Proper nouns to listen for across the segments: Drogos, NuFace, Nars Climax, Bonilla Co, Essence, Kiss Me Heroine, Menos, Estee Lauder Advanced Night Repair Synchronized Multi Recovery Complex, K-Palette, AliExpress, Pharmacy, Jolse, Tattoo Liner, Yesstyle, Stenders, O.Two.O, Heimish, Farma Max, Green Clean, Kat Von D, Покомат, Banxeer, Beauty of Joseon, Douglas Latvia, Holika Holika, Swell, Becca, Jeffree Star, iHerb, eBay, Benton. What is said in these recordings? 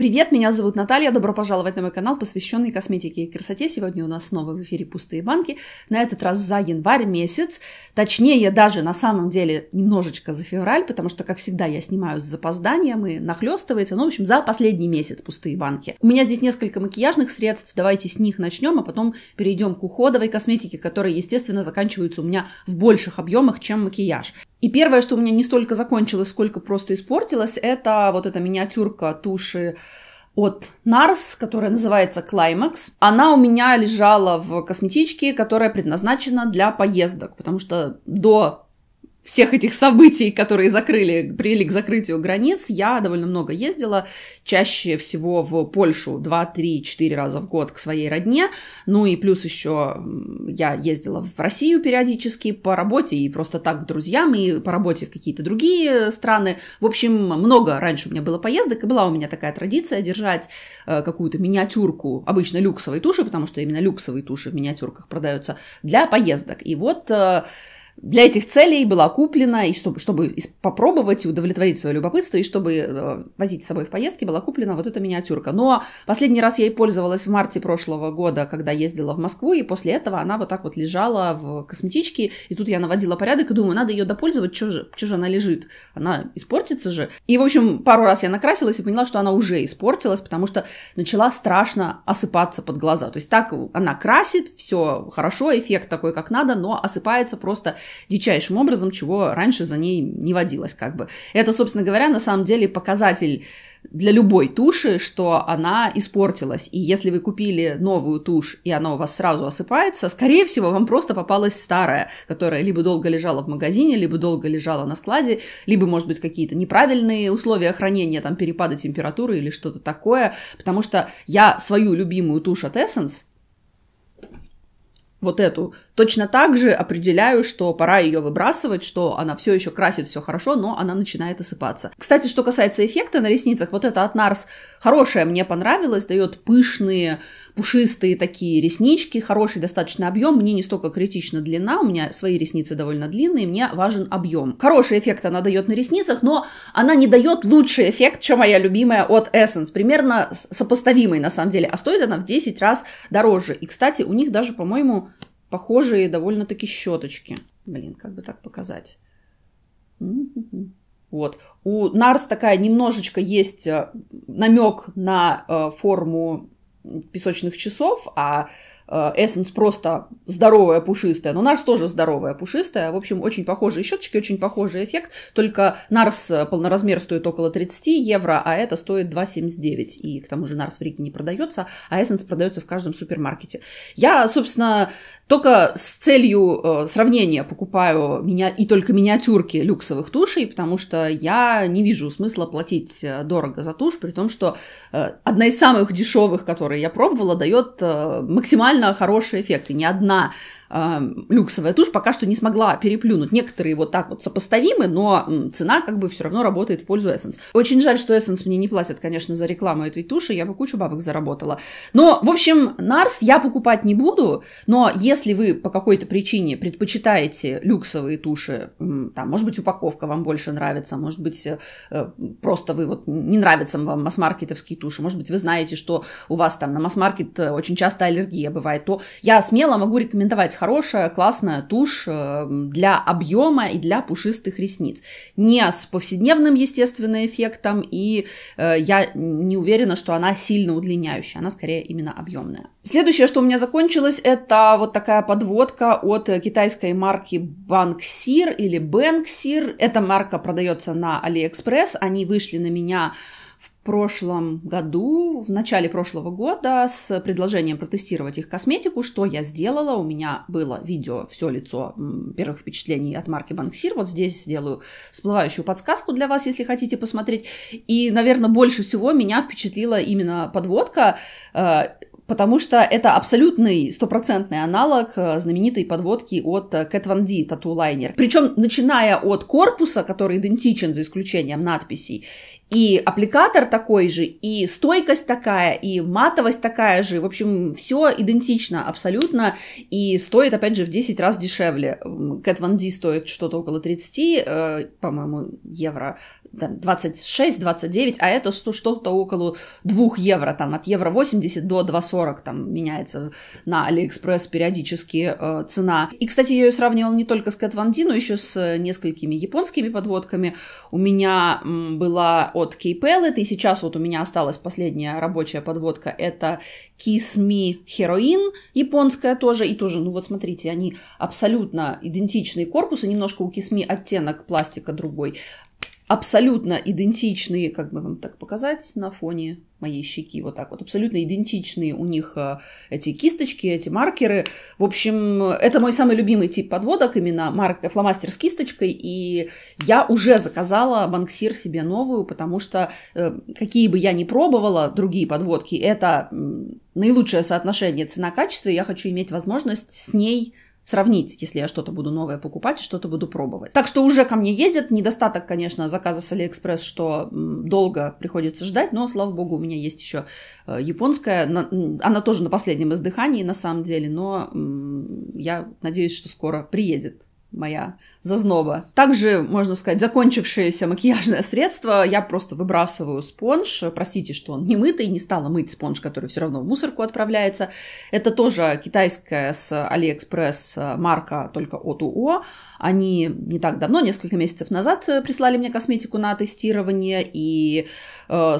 Привет, меня зовут Наталья, добро пожаловать на мой канал, посвященный косметике и красоте. Сегодня у нас снова в эфире пустые банки, на этот раз за январь месяц, точнее даже на самом деле немножечко за февраль, потому что, как всегда, я снимаю с запозданием и нахлестывается, ну, в общем, за последний месяц пустые банки. У меня здесь несколько макияжных средств, давайте с них начнем, а потом перейдем к уходовой косметике, которая, естественно, заканчивается у меня в больших объемах, чем макияж. И первое, что у меня не столько закончилось, сколько просто испортилось, это вот эта миниатюрка туши от Nars, которая называется Climax. Она у меня лежала в косметичке, которая предназначена для поездок, потому что до всех этих событий, которые привели к закрытию границ, я довольно много ездила, чаще всего в Польшу 2-3-4 раза в год к своей родне, ну и плюс еще я ездила в Россию периодически по работе и просто так к друзьям, и по работе в какие-то другие страны. В общем, много раньше у меня было поездок, и была у меня такая традиция держать какую-то миниатюрку, обычно люксовой туши, потому что именно люксовые туши в миниатюрках продаются для поездок. И вот для этих целей была куплена, и чтобы попробовать и удовлетворить свое любопытство, и чтобы возить с собой в поездки, была куплена вот эта миниатюрка. Но последний раз я ей пользовалась в марте прошлого года, когда ездила в Москву, и после этого она вот так вот лежала в косметичке, и тут я наводила порядок и думаю, надо ее допользовать, чё же она лежит, она испортится же. И, в общем, пару раз я накрасилась и поняла, что она уже испортилась, потому что начала страшно осыпаться под глаза. То есть так она красит, все хорошо, эффект такой, как надо, но осыпается просто дичайшим образом, чего раньше за ней не водилось, как бы. Это, собственно говоря, на самом деле показатель для любой туши, что она испортилась. И если вы купили новую тушь, и она у вас сразу осыпается, скорее всего, вам просто попалась старая, которая либо долго лежала в магазине, либо долго лежала на складе, либо, может быть, какие-то неправильные условия хранения, там, перепады температуры или что-то такое. Потому что я свою любимую тушь от Essence, вот эту, точно так же определяю, что пора ее выбрасывать, что она все еще красит, все хорошо, но она начинает осыпаться. Кстати, что касается эффекта на ресницах, вот эта от Nars хорошая, мне понравилась, дает пышные, пушистые такие реснички, хороший достаточно объем, мне не столько критична длина, у меня свои ресницы довольно длинные, мне важен объем. Хороший эффект она дает на ресницах, но она не дает лучший эффект, чем моя любимая от Essence, примерно сопоставимый на самом деле, а стоит она в 10 раз дороже. И, кстати, у них даже, по-моему, похожие довольно-таки щеточки. Блин, как бы так показать? Вот. У Nars такая немножечко есть намек на форму песочных часов, а Essence просто здоровая, пушистая. Но Nars тоже здоровая, пушистая. В общем, очень похожие щеточки, очень похожий эффект. Только Nars полноразмер стоит около 30 евро, а это стоит 2,79. И к тому же Nars в Риге не продается, а Essence продается в каждом супермаркете. Я, собственно, только с целью сравнения покупаю и только миниатюрки люксовых тушей, потому что я не вижу смысла платить дорого за тушь, при том, что одна из самых дешевых, которые я пробовала, дает максимально хороший эффект, и ни одна люксовая тушь пока что не смогла переплюнуть. Некоторые вот так вот сопоставимы, но цена как бы все равно работает в пользу Essence. Очень жаль, что Essence мне не платят, конечно, за рекламу этой туши, я бы кучу бабок заработала. Но, в общем, Nars я покупать не буду, но если вы по какой-то причине предпочитаете люксовые туши, там, может быть, упаковка вам больше нравится, может быть, просто вы вот не нравятся вам масс-маркетовские туши, может быть, вы знаете, что у вас там на масс-маркет очень часто аллергия бывает, то я смело могу рекомендовать хорошая, классная тушь для объема и для пушистых ресниц. Не с повседневным, естественно, эффектом, и я не уверена, что она сильно удлиняющая, она скорее именно объемная. Следующее, что у меня закончилось, это вот такая подводка от китайской марки Banxeer или Banxeer. Эта марка продается на AliExpress, они вышли на меня в прошлом году, в начале прошлого года, с предложением протестировать их косметику, что я сделала. У меня было видео «Все лицо первых впечатлений от марки Banxeer». Вот здесь сделаю всплывающую подсказку для вас, если хотите посмотреть. И, наверное, больше всего меня впечатлила именно подводка, потому что это абсолютный, стопроцентный аналог знаменитой подводки от Kat Von D, Tattoo Liner. Причем, начиная от корпуса, который идентичен за исключением надписей, И аппликатор такой же, и стойкость такая, и матовость такая же. В общем, все идентично абсолютно. И стоит, опять же, в 10 раз дешевле. Кэт Ван Ди стоит что-то около 30, по-моему, евро. 26-29, а это что-то около 2 евро. Там, от евро 80 до 2,40 там, меняется на AliExpress периодически цена. И, кстати, я ее сравнивала не только с Кэт Ван Ди, но еще с несколькими японскими подводками. У меня была... от K-Palette, и сейчас вот у меня осталась последняя рабочая подводка, это Kiss Me Heroine, японская тоже, и тоже, ну вот смотрите, они абсолютно идентичные корпусы, немножко у Kiss Me оттенок пластика другой, абсолютно идентичные, как бы вам так показать на фоне моей щеки, вот так вот, абсолютно идентичные у них эти кисточки, эти маркеры. В общем, это мой самый любимый тип подводок, именно фломастер с кисточкой, и я уже заказала Банксир себе новую, потому что какие бы я ни пробовала другие подводки, это наилучшее соотношение цена-качество, и я хочу иметь возможность с ней сравнить, если я что-то буду новое покупать, что-то буду пробовать. Так что уже ко мне едет. Недостаток, конечно, заказа с AliExpress, что долго приходится ждать, но, слава богу, у меня есть еще японская. Она тоже на последнем издыхании, на самом деле, но я надеюсь, что скоро приедет моя зазноба. Также, можно сказать, закончившееся макияжное средство. Я просто выбрасываю спонж. Простите, что он не мытый. Не стала мыть спонж, который все равно в мусорку отправляется. Это тоже китайская с AliExpress марка, только O.Two.O. Они не так давно, несколько месяцев назад, прислали мне косметику на тестирование. И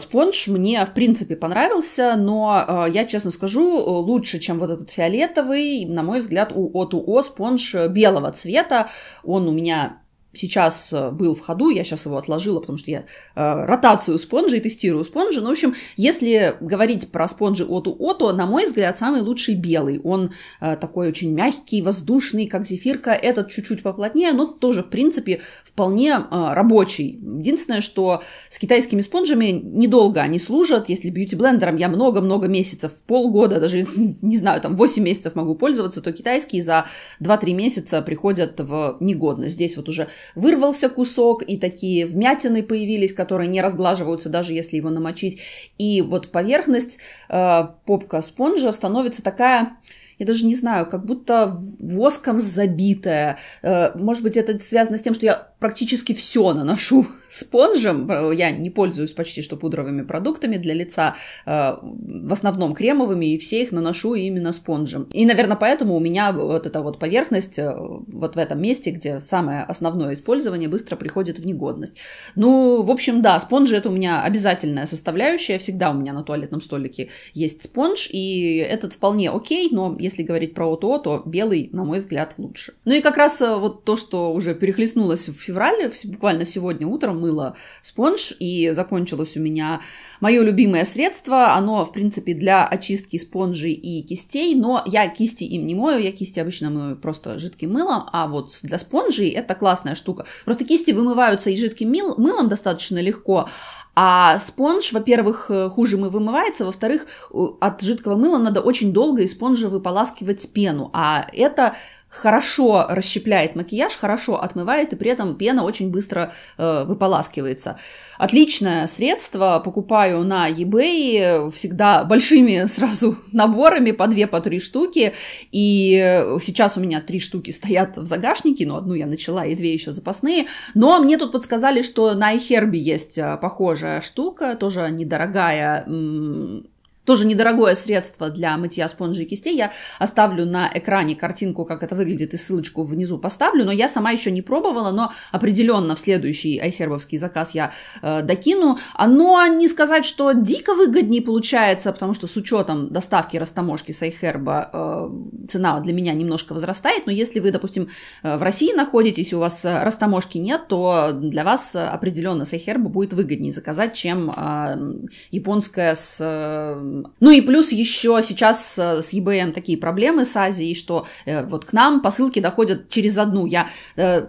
спонж мне, в принципе, понравился. Но я, честно скажу, лучше, чем вот этот фиолетовый. На мой взгляд, у O.Two.O спонж белого цвета. Он у меня сейчас был в ходу, я сейчас его отложила, потому что я ротацию спонжей, тестирую спонжи. Ну, в общем, если говорить про спонжи O.Two.O, то, на мой взгляд, самый лучший белый. Он такой очень мягкий, воздушный, как зефирка. Этот чуть-чуть поплотнее, но тоже, в принципе, вполне рабочий. Единственное, что с китайскими спонжами недолго они служат. Если бьюти-блендером я много-много месяцев, полгода, даже, не знаю, там 8 месяцев могу пользоваться, то китайские за 2-3 месяца приходят в негодность. Здесь вот уже вырвался кусок, и такие вмятины появились, которые не разглаживаются, даже если его намочить. И вот поверхность, попка спонжа становится такая... Я даже не знаю, как будто воском забитая. Может быть, это связано с тем, что я практически все наношу спонжем. Я не пользуюсь почти что пудровыми продуктами для лица, в основном кремовыми, и все их наношу именно спонжем. И, наверное, поэтому у меня вот эта вот поверхность вот в этом месте, где самое основное использование, быстро приходит в негодность. Ну, в общем, да, спонжи — это у меня обязательная составляющая. Всегда у меня на туалетном столике есть спонж, и этот вполне окей, но если говорить про O.Two.O, то белый, на мой взгляд, лучше. Ну и как раз вот то, что уже перехлестнулось в феврале, буквально сегодня утром мыла спонж, и закончилось у меня мое любимое средство. Оно, в принципе, для очистки спонжей и кистей, но я кисти им не мою, я кисти обычно мою просто жидким мылом, а вот для спонжей это классная штука. Просто кисти вымываются и жидким мылом достаточно легко, а спонж, во-первых, хуже вымывается, во-вторых, от жидкого мыла надо очень долго из спонжа выполаскивать пену, а это... хорошо расщепляет макияж, хорошо отмывает, и при этом пена очень быстро выполаскивается. Отличное средство, покупаю на eBay, всегда большими сразу наборами, по 2-3 штуки, и сейчас у меня 3 штуки стоят в загашнике, но одну я начала, и 2 еще запасные, но мне тут подсказали, что на iHerb есть похожая штука, тоже недорогая, тоже недорогое средство для мытья спонжей и кистей. Я оставлю на экране картинку, как это выглядит, и ссылочку внизу поставлю. Но я сама еще не пробовала, но определенно в следующий айхербовский заказ я докину. Но не сказать, что дико выгоднее получается, потому что с учетом доставки, растаможки с айхерба цена для меня немножко возрастает. Но если вы, допустим, в России находитесь, у вас растаможки нет, то для вас определенно с айхерба будет выгоднее заказать, чем японская с Ну и плюс еще сейчас с eBay такие проблемы с Азией, что вот к нам посылки доходят через одну.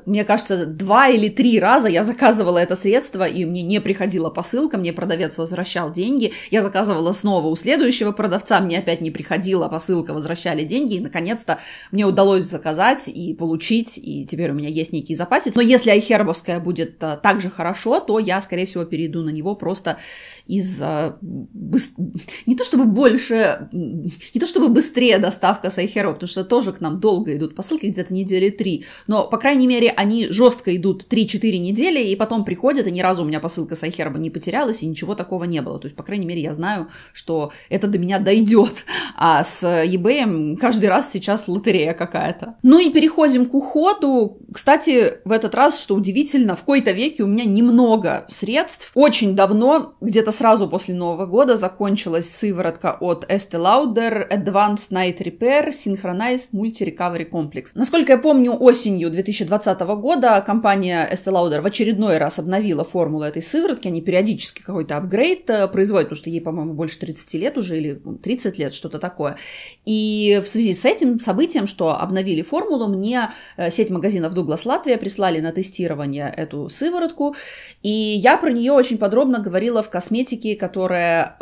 Мне кажется, 2 или 3 раза я заказывала это средство, и мне не приходила посылка, мне продавец возвращал деньги. Я заказывала снова у следующего продавца, мне опять не приходила посылка, возвращали деньги, и наконец-то мне удалось заказать и получить, и теперь у меня есть некий запасец. Но если айхербовская будет так же хорошо, то я, скорее всего, перейду на него просто из... Не то чтобы быстрее доставка с iHerb, потому что тоже к нам долго идут посылки, где-то недели 3, но, по крайней мере, они жестко идут 3-4 недели, и потом приходят, и ни разу у меня посылка с iHerb не потерялась, и ничего такого не было. То есть, по крайней мере, я знаю, что это до меня дойдет. А с eBay каждый раз сейчас лотерея какая-то. Ну и переходим к уходу. Кстати, в этот раз, что удивительно, в кои-то веки у меня немного средств. Очень давно, где-то сразу после Нового года, закончилась сыворотка от Estee Lauder Advanced Night Repair Synchronized Multi Recovery Complex. Насколько я помню, осенью 2020 года компания Estee Lauder в очередной раз обновила формулу этой сыворотки. Они периодически какой-то апгрейд производят, потому что ей, по-моему, больше 30 лет уже, или 30 лет, что-то такое. И в связи с этим событием, что обновили формулу, мне сеть магазинов Douglas Latvia прислали на тестирование эту сыворотку. И я про нее очень подробно говорила в косметике, которая...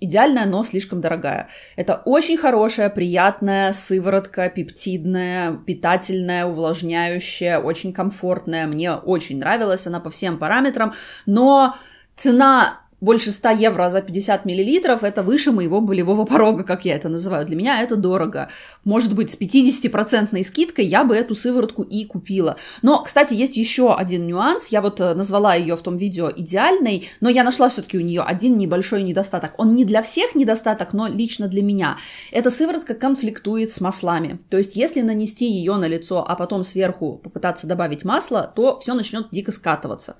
идеальная, но слишком дорогая. Это очень хорошая, приятная сыворотка, пептидная, питательная, увлажняющая, очень комфортная. Мне очень нравилась она по всем параметрам, но цена... больше 100 евро за 50 миллилитров, это выше моего болевого порога, как я это называю. Для меня это дорого. Может быть, с 50% скидкой я бы эту сыворотку и купила. Но, кстати, есть еще один нюанс. Я вот назвала ее в том видео идеальной, но я нашла все-таки у нее один небольшой недостаток. Он не для всех недостаток, но лично для меня. Эта сыворотка конфликтует с маслами. То есть, если нанести ее на лицо, а потом сверху попытаться добавить масло, то все начнет дико скатываться.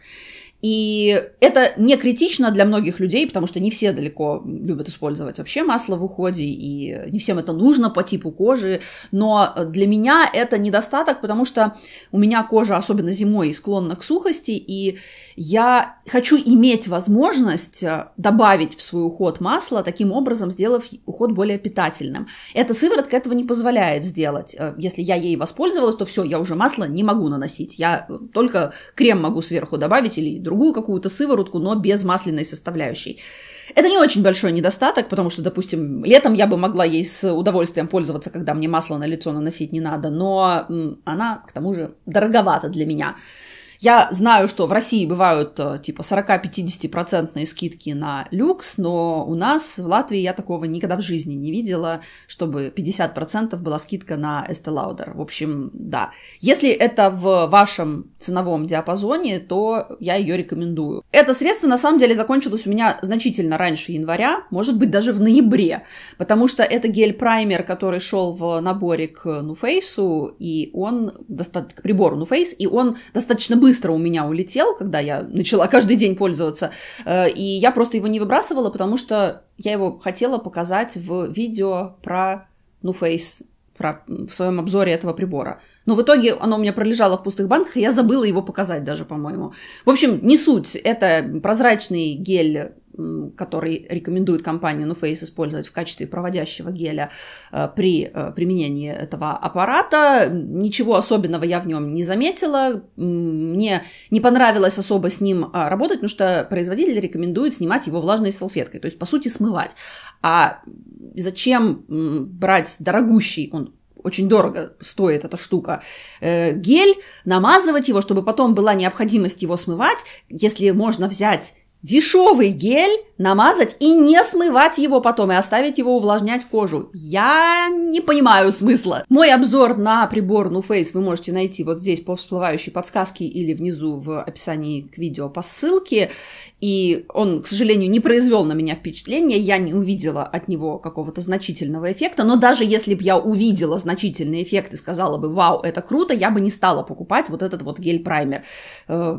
И это не критично для многих людей, потому что не все далеко любят использовать вообще масло в уходе, и не всем это нужно по типу кожи, но для меня это недостаток, потому что у меня кожа, особенно зимой, склонна к сухости, и я хочу иметь возможность добавить в свой уход масло, таким образом сделав уход более питательным. Эта сыворотка этого не позволяет сделать. Если я ей воспользовалась, то все, я уже масло не могу наносить, я только крем могу сверху добавить или другую какую-то сыворотку, но без масляной составляющей. Это не очень большой недостаток, потому что, допустим, летом я бы могла ей с удовольствием пользоваться, когда мне масло на лицо наносить не надо, но она, к тому же, дороговата для меня. Я знаю, что в России бывают типа 40-50% скидки на люкс, но у нас в Латвии я такого никогда в жизни не видела, чтобы 50% была скидка на Estee Lauder. В общем, да. Если это в вашем ценовом диапазоне, то я ее рекомендую. Это средство на самом деле закончилось у меня значительно раньше января, может быть даже в ноябре, потому что это гель-праймер, который шел в наборе к NuFace, и он к прибору NuFace, и он достаточно быстро у меня улетел, когда я начала каждый день пользоваться, и я просто его не выбрасывала, потому что я его хотела показать в видео про NuFace, в своем обзоре этого прибора. Но в итоге оно у меня пролежало в пустых банках, и я забыла его показать даже, по-моему. В общем, не суть. Это прозрачный гель, который рекомендует компания NuFace использовать в качестве проводящего геля при применении этого аппарата. Ничего особенного я в нем не заметила. Мне не понравилось особо с ним работать, потому что производитель рекомендует снимать его влажной салфеткой, то есть, по сути, смывать. А зачем брать дорогущий, он очень дорого стоит эта штука, гель, намазывать его, чтобы потом была необходимость его смывать, если можно взять дешевый гель, намазать и не смывать его потом, и оставить его увлажнять кожу. Я не понимаю смысла. Мой обзор на прибор NuFace вы можете найти вот здесь по всплывающей подсказке или внизу в описании к видео по ссылке. И он, к сожалению, не произвел на меня впечатление, я не увидела от него какого-то значительного эффекта, но даже если бы я увидела значительный эффект и сказала бы «Вау, это круто», я бы не стала покупать вот этот вот гель-праймер. В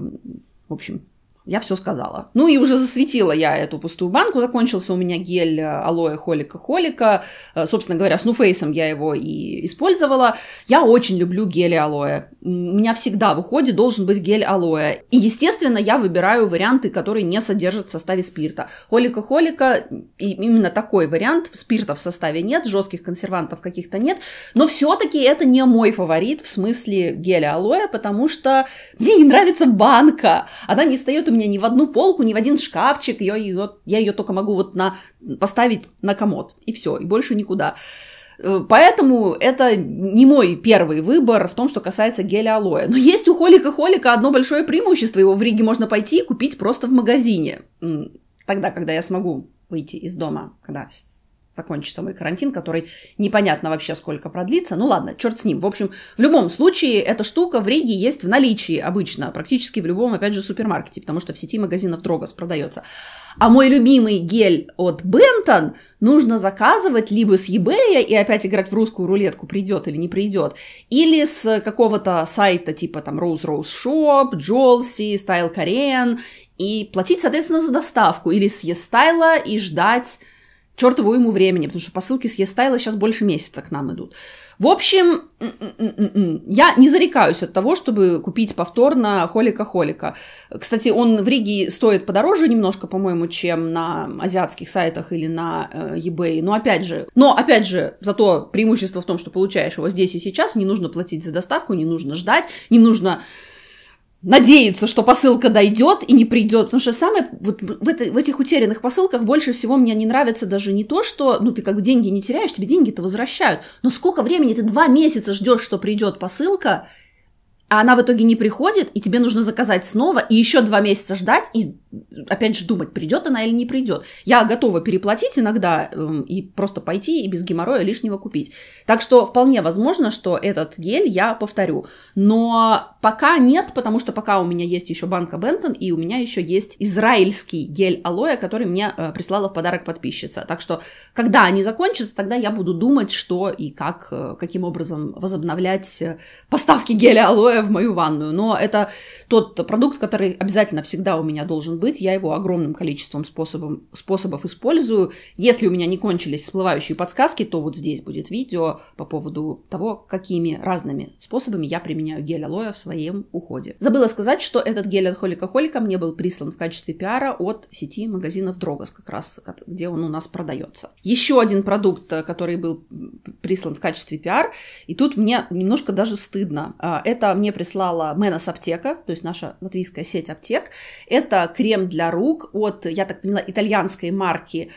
общем... Я все сказала. Ну и уже засветила я эту пустую банку. Закончился у меня гель алоэ Holika Holika. Собственно говоря, с NuFace я его и использовала. Я очень люблю гели алоэ. У меня всегда в уходе должен быть гель алоэ. И, естественно, я выбираю варианты, которые не содержат в составе спирта. Holika Holika, именно такой вариант. Спирта в составе нет, жестких консервантов каких-то нет. Но все-таки это не мой фаворит в смысле геля алоэ, потому что мне не нравится банка. Она не встает у меня ни в одну полку, ни в один шкафчик, я ее только могу вот поставить на комод, и все, и больше никуда. Поэтому это не мой первый выбор в том, что касается геля алоэ. Но есть у Holika Holika одно большое преимущество, его в Риге можно пойти и купить просто в магазине. Тогда, когда я смогу выйти из дома, когда закончится мой карантин, который непонятно вообще сколько продлится. Ну ладно, черт с ним. В общем, в любом случае, эта штука в Риге есть в наличии обычно, практически в любом, опять же, супермаркете, потому что в сети магазинов Drogos продается. А мой любимый гель от Benton нужно заказывать либо с eBay и опять играть в русскую рулетку, придет или не придет, или с какого-то сайта типа там Rose Shop, Jolse, Style Korean, и платить, соответственно, за доставку, или с Yesstyle и ждать чертову ему времени, потому что посылки с Yesstyle сейчас больше месяца к нам идут. В общем, я не зарекаюсь от того, чтобы купить повторно Holika Holika. Кстати, он в Риге стоит подороже немножко, по-моему, чем на азиатских сайтах или на eBay. Но опять же, зато преимущество в том, что получаешь его здесь и сейчас, не нужно платить за доставку, не нужно ждать, не нужно надеяться, что посылка дойдет и не придет, потому что самое вот в этих утерянных посылках больше всего мне не нравится даже не то, что ну ты как бы деньги не теряешь, тебе деньги-то возвращают, но сколько времени ты 2 месяца ждешь, что придет посылка, а она в итоге не приходит, и тебе нужно заказать снова, и еще 2 месяца ждать, и опять же думать, придет она или не придет. Я готова переплатить иногда и просто пойти и без геморроя лишнего купить. Так что вполне возможно, что этот гель я повторю. Но пока нет, потому что пока у меня есть еще банка Benton, и у меня еще есть израильский гель алоэ, который мне прислала в подарок подписчица. Так что, когда они закончатся, тогда я буду думать, что и как, каким образом возобновлять поставки геля алоэ в мою ванную, но это тот продукт, который обязательно всегда у меня должен быть, я его огромным количеством способов использую. Если у меня не кончились всплывающие подсказки, то вот здесь будет видео по поводу того, какими разными способами я применяю гель алоэ в своем уходе. Забыла сказать, что этот гель от Holika Holika мне был прислан в качестве пиара от сети магазинов Drogos, как раз где он у нас продается. Еще один продукт, который был прислан в качестве пиар, и тут мне немножко даже стыдно, это мне прислала Menos аптека, то есть наша латвийская сеть аптек. Это крем для рук от, я так поняла, итальянской марки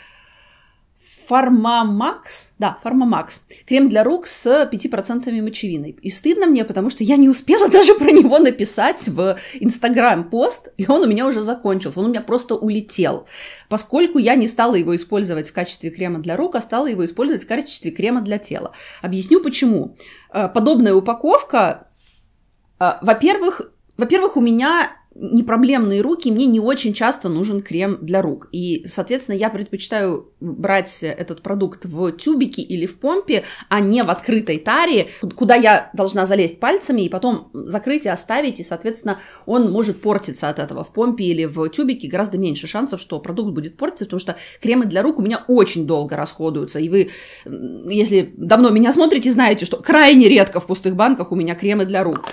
Farma Max. Да, Farma Max. Крем для рук с 5% мочевины. И стыдно мне, потому что я не успела даже про него написать в Instagram-пост, и он у меня уже закончился, он у меня просто улетел. Поскольку я не стала его использовать в качестве крема для рук, а стала его использовать в качестве крема для тела. Объясню почему. Подобная упаковка... Во-первых, у меня непроблемные руки, мне не очень часто нужен крем для рук. И, соответственно, я предпочитаю брать этот продукт в тюбике или в помпе, а не в открытой таре, куда я должна залезть пальцами и потом закрыть и оставить. И, соответственно, он может портиться от этого. В помпе или в тюбике гораздо меньше шансов, что продукт будет портиться, потому что кремы для рук у меня очень долго расходуются. И вы, если давно меня смотрите, знаете, что крайне редко в пустых банках у меня кремы для рук.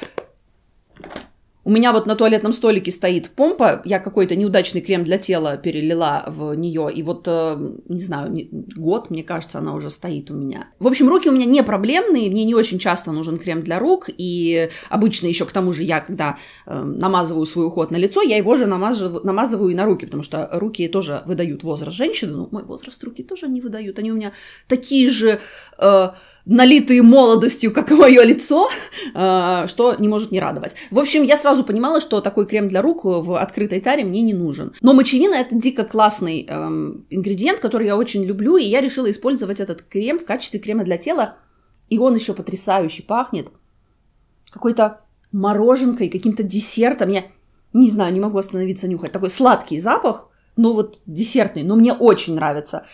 У меня вот на туалетном столике стоит помпа, я какой-то неудачный крем для тела перелила в нее, и вот, не знаю, год, мне кажется, она уже стоит у меня. В общем, руки у меня не проблемные, мне не очень часто нужен крем для рук, и обычно еще к тому же я, когда намазываю свой уход на лицо, я его же намазываю и на руки, потому что руки тоже выдают возраст женщины, ну, мой возраст руки тоже не выдают, они у меня такие же... налитые молодостью, как и мое лицо, что не может не радовать. В общем, я сразу понимала, что такой крем для рук в открытой таре мне не нужен. Но мочевина – это дико классный ингредиент, который я очень люблю, и я решила использовать этот крем в качестве крема для тела, и он еще потрясающе пахнет какой-то мороженкой, каким-то десертом. Я не знаю, не могу остановиться нюхать. Такой сладкий запах, но вот десертный, но мне очень нравится.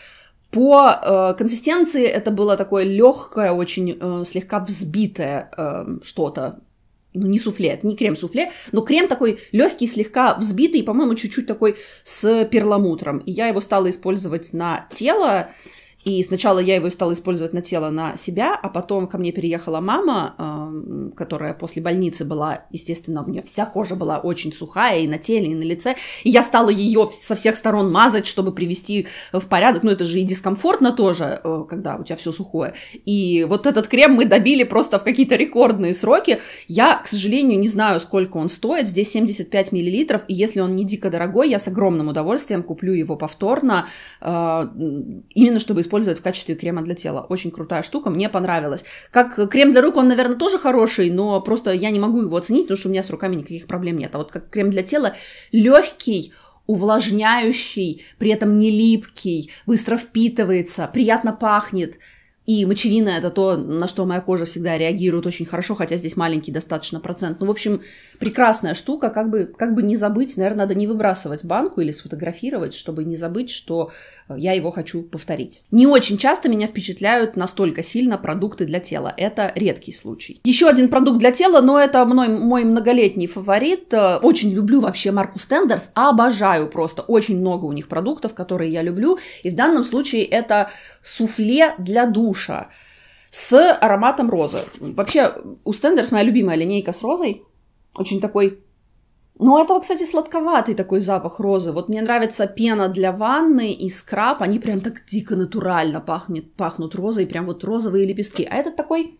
По консистенции это было такое легкое, очень слегка взбитое что-то. ну не суфле, это не крем-суфле, но крем такой легкий, слегка взбитый, по-моему, чуть-чуть такой с перламутром. И я его стала использовать на тело, и сначала я его стала использовать на тело, на себя, а потом ко мне переехала мама, которая после больницы была, естественно, у нее вся кожа была очень сухая и на теле, и на лице, и я стала ее со всех сторон мазать, чтобы привести в порядок, ну это же и дискомфортно тоже, когда у тебя все сухое, и вот этот крем мы добили просто в какие-то рекордные сроки, я, к сожалению, не знаю, сколько он стоит, здесь 75 мл, и если он не дико дорогой, я с огромным удовольствием куплю его повторно, именно чтобы использовать в качестве крема для тела. Очень крутая штука, мне понравилась. Как крем для рук он, наверное, тоже хороший, но просто я не могу его оценить, потому что у меня с руками никаких проблем нет. А вот как крем для тела легкий, увлажняющий, при этом не липкий, быстро впитывается, приятно пахнет. И мочевина — это то, на что моя кожа всегда реагирует очень хорошо, хотя здесь маленький достаточно процент. Ну, в общем, прекрасная штука, как бы не забыть, наверное, надо не выбрасывать банку или сфотографировать, чтобы не забыть, что я его хочу повторить. Не очень часто меня впечатляют настолько сильно продукты для тела, это редкий случай. Еще один продукт для тела, но это мой многолетний фаворит, очень люблю вообще марку Stenders, обожаю просто, очень много у них продуктов, которые я люблю, и в данном случае это суфле для душа. С ароматом розы. Вообще, у Stenders моя любимая линейка с розой. Очень такой... Ну, этого, кстати, сладковатый такой запах розы. Вот мне нравится пена для ванны и скраб. Они прям так дико натурально пахнут розой. Прям вот розовые лепестки. А этот такой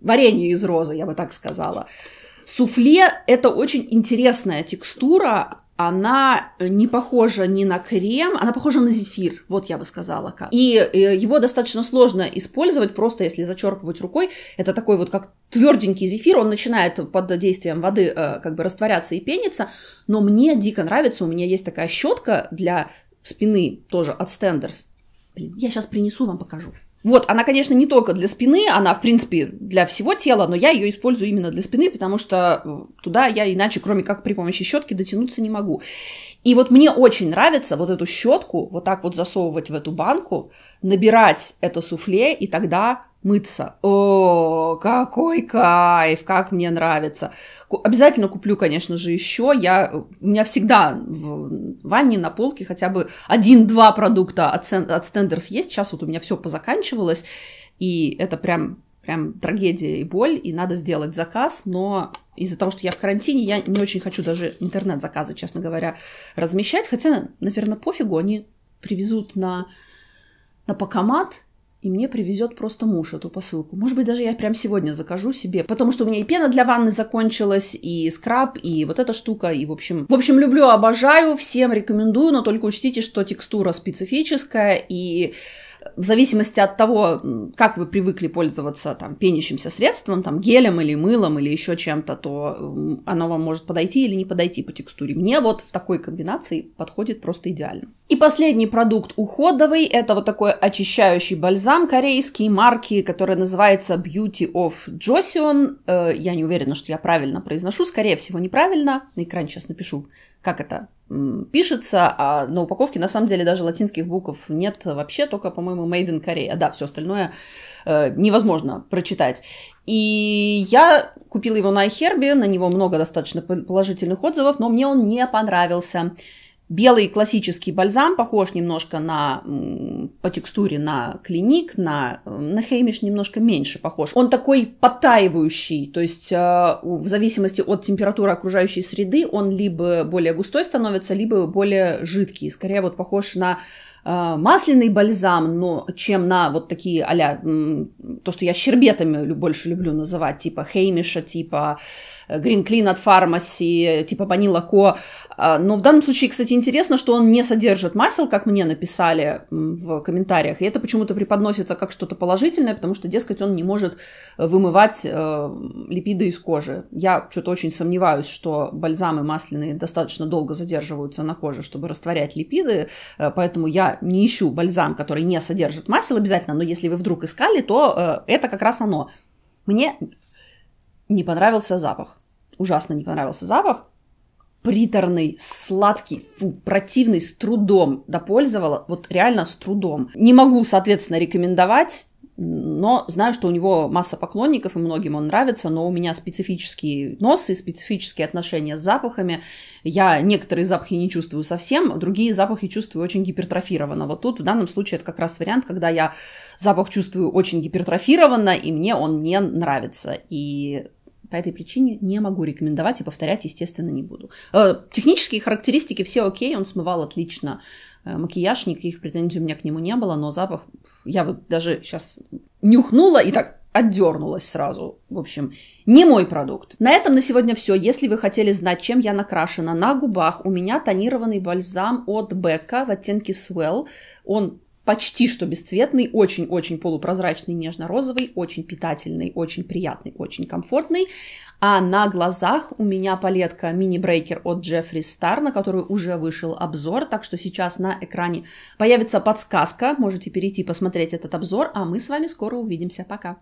варенье из розы, я бы так сказала. Суфле – это очень интересная текстура. Она не похожа ни на крем, она похожа на зефир, вот я бы сказала как. И его достаточно сложно использовать, просто если зачерпывать рукой, это такой вот как тверденький зефир, он начинает под действием воды как бы растворяться и пениться, но мне дико нравится, у меня есть такая щетка для спины, тоже от Stenders. Блин, я сейчас принесу, вам покажу. Вот, она, конечно, не только для спины, она, в принципе, для всего тела, но я ее использую именно для спины, потому что туда я иначе, кроме как при помощи щетки, дотянуться не могу. И вот мне очень нравится вот эту щетку вот так вот засовывать в эту банку, набирать это суфле и тогда мыться. О, какой кайф, как мне нравится. Обязательно куплю, конечно же, еще. У меня всегда в ванне на полке хотя бы 1-2 продукта от Stenders есть. Сейчас вот у меня все позаканчивалось, и это прям трагедия и боль, и надо сделать заказ, но из-за того, что я в карантине, я не очень хочу даже интернет-заказы, честно говоря, размещать, хотя, наверное, пофигу, они привезут на Покомат, и мне привезет просто муж эту посылку. Может быть, даже я прям сегодня закажу себе, потому что у меня и пена для ванны закончилась, и скраб, и вот эта штука, и в общем, люблю, обожаю, всем рекомендую, но только учтите, что текстура специфическая, и в зависимости от того, как вы привыкли пользоваться там пенящимся средством, там гелем или мылом или еще чем-то, то оно вам может подойти или не подойти по текстуре. Мне вот в такой комбинации подходит просто идеально. И последний продукт уходовый, это вот такой очищающий бальзам корейский марки, который называется Beauty of Joseon. Я не уверена, что я правильно произношу, скорее всего неправильно, на экране сейчас напишу, как это пишется, а на упаковке на самом деле даже латинских букв нет вообще, только, по-моему, Made in Korea, да, все остальное невозможно прочитать. И я купила его на iHerb, на него много достаточно положительных отзывов, но мне он не понравился. Белый классический бальзам, похож немножко по текстуре на клиник, на Heimish немножко меньше похож. Он такой подтаивающий, то есть в зависимости от температуры окружающей среды он либо более густой становится, либо более жидкий. Скорее вот похож на масляный бальзам, но чем на вот такие а-ля, то, что я щербетами больше люблю называть, типа Heimish, типа Green Clean от Pharmacy, типа Bonilla Co. Но в данном случае, кстати, интересно, что он не содержит масел, как мне написали в комментариях, и это почему-то преподносится как что-то положительное, потому что, дескать, он не может вымывать липиды из кожи. Я что-то очень сомневаюсь, что бальзамы масляные достаточно долго задерживаются на коже, чтобы растворять липиды, поэтому я не ищу бальзам, который не содержит масел обязательно, но если вы вдруг искали, то это как раз оно. Мне не понравился запах. Ужасно не понравился запах. Приторный, сладкий, фу, противный, с трудом допользовала. Вот реально с трудом. Не могу, соответственно, рекомендовать. но знаю, что у него масса поклонников, и многим он нравится, но у меня специфический нос и специфические отношения с запахами. Я некоторые запахи не чувствую совсем, другие запахи чувствую очень гипертрофированно. Вот тут в данном случае это как раз вариант, когда я запах чувствую очень гипертрофированно, и мне он не нравится. И по этой причине не могу рекомендовать и повторять, естественно, не буду. Технические характеристики все окей, он смывал отлично макияж, никаких претензий у меня к нему не было, но запах... Я вот даже сейчас нюхнула и так отдернулась сразу. В общем, не мой продукт. На этом на сегодня все. Если вы хотели знать, чем я накрашена, на губах у меня тонированный бальзам от Becca в оттенке Swell. Он почти что бесцветный, очень-очень полупрозрачный, нежно-розовый, очень питательный, очень приятный, очень комфортный. А на глазах у меня палетка мини-брейкер от Jeffree Star, на которую уже вышел обзор, так что сейчас на экране появится подсказка, можете перейти посмотреть этот обзор, а мы с вами скоро увидимся, пока!